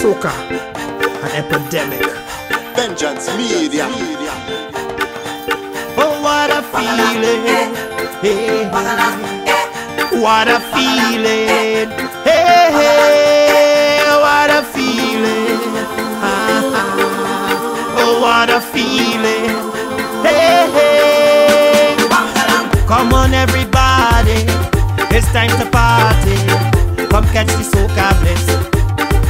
Soca, an epidemic. Vengeance Media. Oh, what a feeling. Hey, what a feeling. Hey, hey, what a feeling. Oh, what a feeling. Hey, hey. Come on, everybody. It's time to party. Come catch the soca bliss.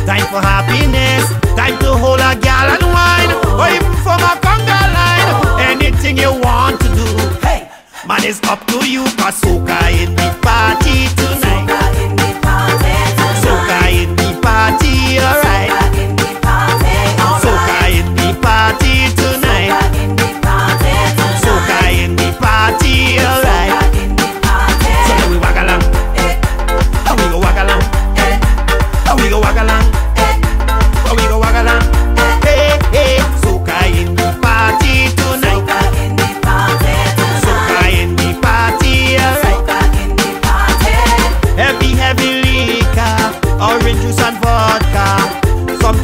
Time for happiness. Time to hold a gal and wine, or even from a conga line. Anything you want to do, hey, man, it's up to you. 'Cause soca in the party tonight. Soca in the party tonight. Soca in the party, alright. Soca in the party, alright. Soca in the party tonight. Soca in the party tonight. Soca in the party, alright.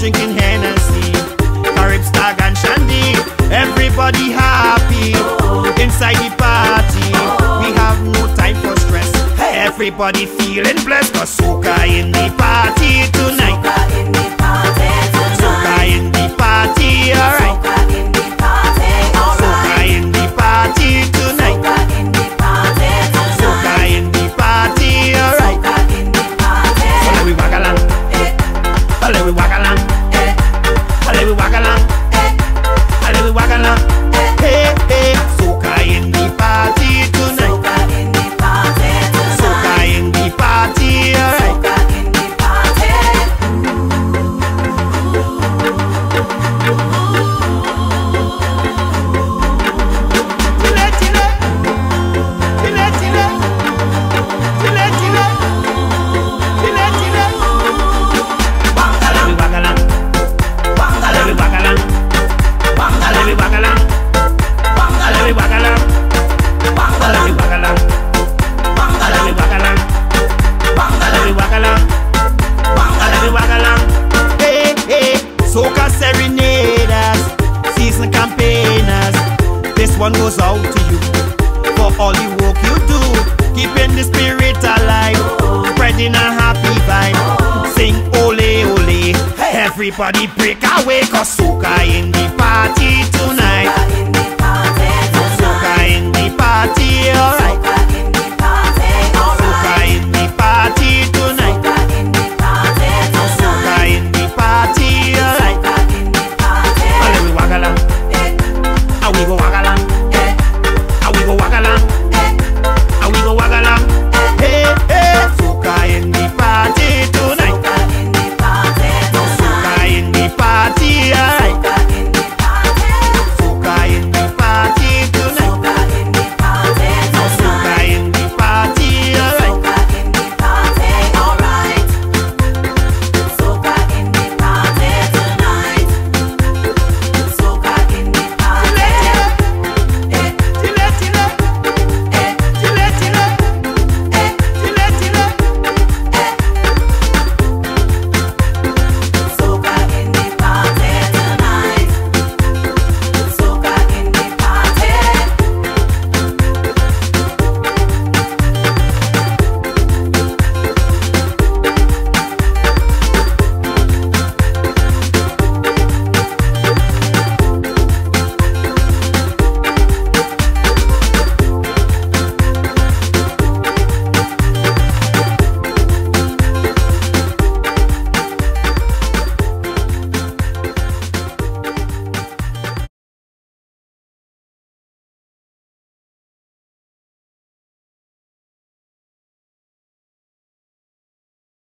Drinking Hennessy, Carib, Stag and Shandy. Everybody happy inside the party. We have no time for stress. Everybody feeling blessed. 'Cause soca in the party tonight. Soca in the party tonight. Soca in the party, alright. Soca in the party, alright. Soca in the party tonight. Soca in the party tonight. Soca in the party, alright. Soca in the party. Let we walk along. Let we walk along. Soca serenaders, seasoned campaigners. This one goes out to you for all the work you do, keeping the spirit alive, spreading a happy vibe. Sing ole ole, everybody break away. 'Cause soca in the party tonight.